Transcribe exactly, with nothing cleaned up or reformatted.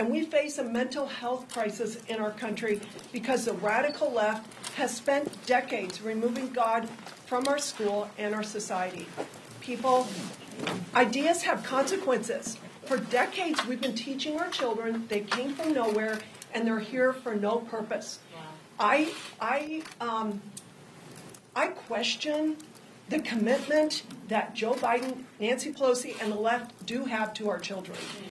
And we face a mental health crisis in our country because the radical left has spent decades removing God from our school and our society. People, ideas have consequences. For decades, we've been teaching our children they came from nowhere and they're here for no purpose. Wow. I, I, um, I question the commitment that Joe Biden, Nancy Pelosi, and the left do have to our children.